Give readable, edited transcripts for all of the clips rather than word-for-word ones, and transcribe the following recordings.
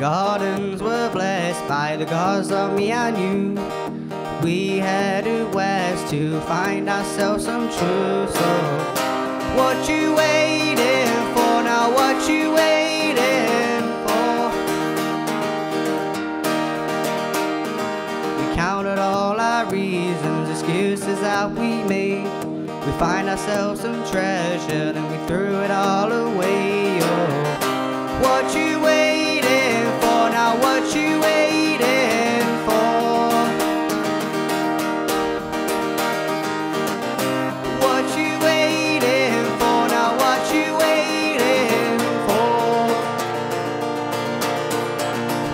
gardens were blessed by the gods of me and you. We headed west to find ourselves some truth. So what you waiting for now? What you waiting for? We counted all our reasons, excuses that we made. We find ourselves some treasure and we threw it all away. Oh, what you waiting for now? What you waiting for? What you waiting for now? What you waiting for?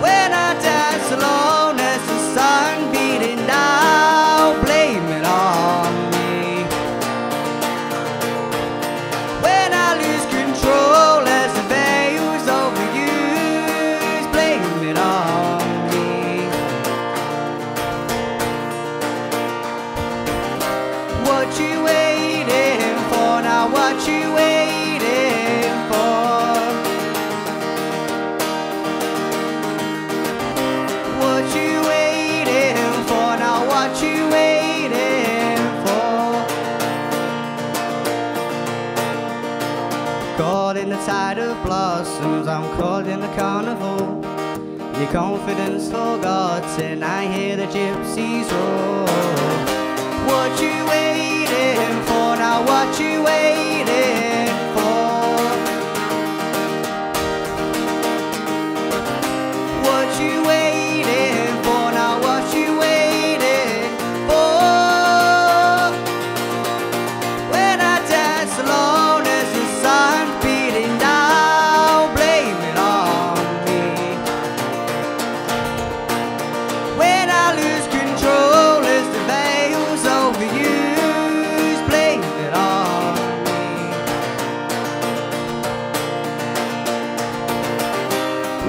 When I dance alone as the sun beating down, blame it on me. When I lose control as the veil's overused, blame it on me. What you waiting for now? What you waiting for? What you waiting for now? What you waiting for? Caught in the tide of blossoms, I'm caught in the carnival. Your confidence forgotten, I hear the gypsies roar. What you waiting for now? What you waiting for? What you waiting for now? What you waiting for? When I dance alone as the sun beating down, blame it on me. When I lose control as the veil's overused, blame it on me.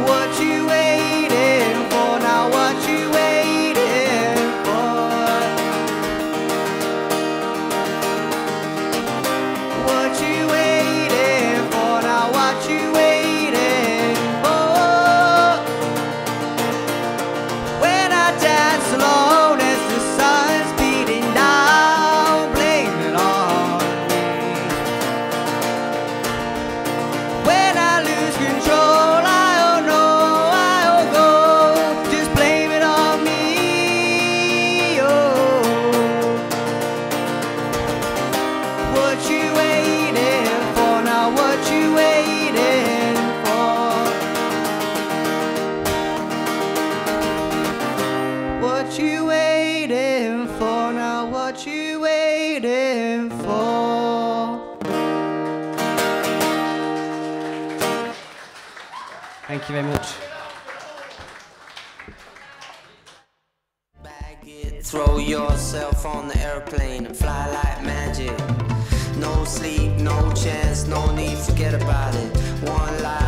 What you waiting for now? What you waiting for? What you waiting for now? What you waiting for? When I dance alone as the sun's beating down, blame it on me. When I lose control, I'll know, I'll go. Just blame it on me. Oh, what you waiting for now? What you waiting for? What you waiting for now? What you waiting for? Thank you very much. Bag it, throw yourself on the airplane and fly like magic. No sleep, no chance, no need, forget about it. One life.